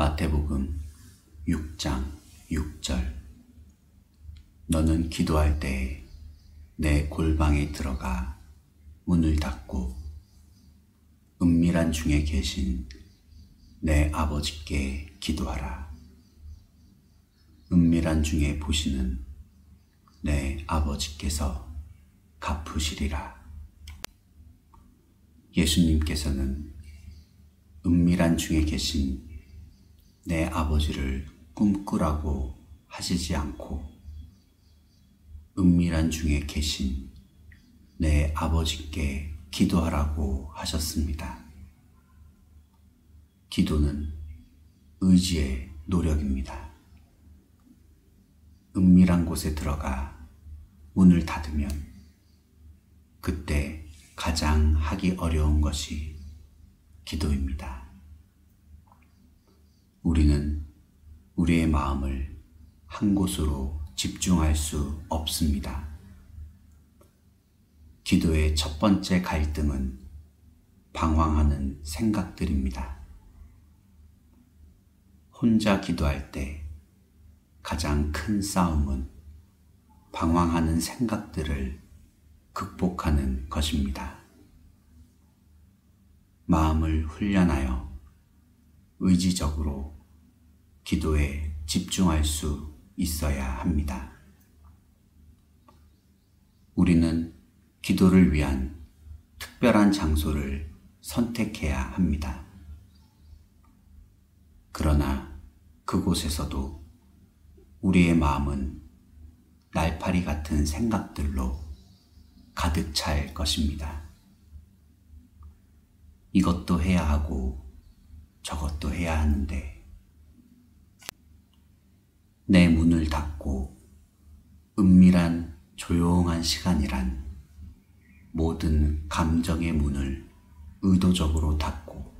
마태복음 6장 6절. 너는 기도할 때에 내 골방에 들어가 문을 닫고 은밀한 중에 계신 내 아버지께 기도하라. 은밀한 중에 보시는 내 아버지께서 갚으시리라. 예수님께서는 은밀한 중에 계신 내 아버지를 꿈꾸라고 하시지 않고 은밀한 중에 계신 내 아버지께 기도하라고 하셨습니다. 기도는 의지의 노력입니다. 은밀한 곳에 들어가 문을 닫으면 그때 가장 하기 어려운 것이 기도입니다. 우리는 우리의 마음을 한 곳으로 집중할 수 없습니다. 기도의 첫 번째 갈등은 방황하는 생각들입니다. 혼자 기도할 때 가장 큰 싸움은 방황하는 생각들을 극복하는 것입니다. 마음을 훈련하여 의지적으로 기도에 집중할 수 있어야 합니다. 우리는 기도를 위한 특별한 장소를 선택해야 합니다. 그러나 그곳에서도 우리의 마음은 날파리 같은 생각들로 가득 찰 것입니다. 이것도 해야 하고 저것도 해야 하는데 내 문을 닫고 은밀한 조용한 시간이란 모든 감정의 문을 의도적으로 닫고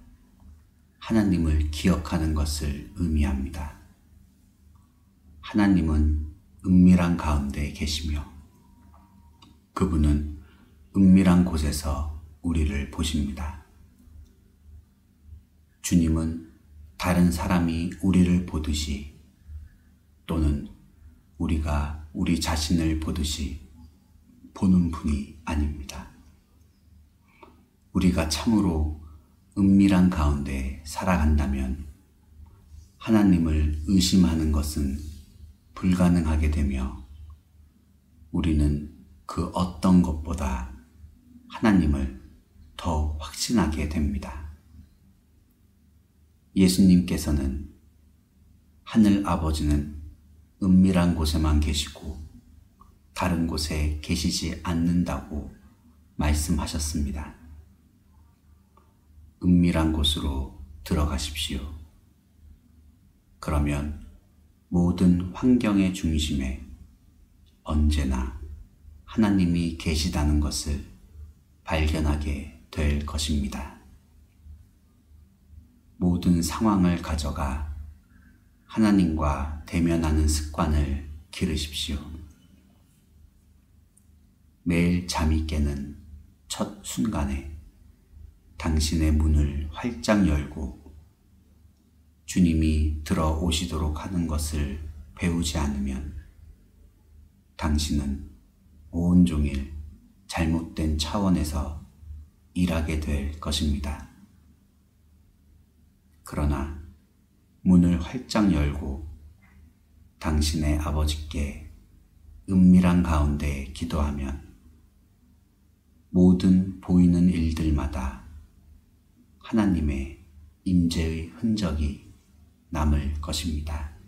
하나님을 기억하는 것을 의미합니다. 하나님은 은밀한 가운데 계시며 그분은 은밀한 곳에서 우리를 보십니다. 주님은 다른 사람이 우리를 보듯이 또는 우리가 우리 자신을 보듯이 보는 분이 아닙니다. 우리가 참으로 은밀한 가운데 살아간다면 하나님을 의심하는 것은 불가능하게 되며 우리는 그 어떤 것보다 하나님을 더 확신하게 됩니다. 예수님께서는 하늘 아버지는 은밀한 곳에만 계시고 다른 곳에 계시지 않는다고 말씀하셨습니다. 은밀한 곳으로 들어가십시오. 그러면 모든 환경의 중심에 언제나 하나님이 계시다는 것을 발견하게 될 것입니다. 모든 상황을 가져가 하나님과 대면하는 습관을 기르십시오. 매일 잠이 깨는 첫 순간에 당신의 문을 활짝 열고 주님이 들어오시도록 하는 것을 배우지 않으면 당신은 온종일 잘못된 차원에서 일하게 될 것입니다. 그러나 문을 활짝 열고 당신의 아버지께 은밀한 가운데 기도하면 모든 보이는 일들마다 하나님의 임재의 흔적이 남을 것입니다.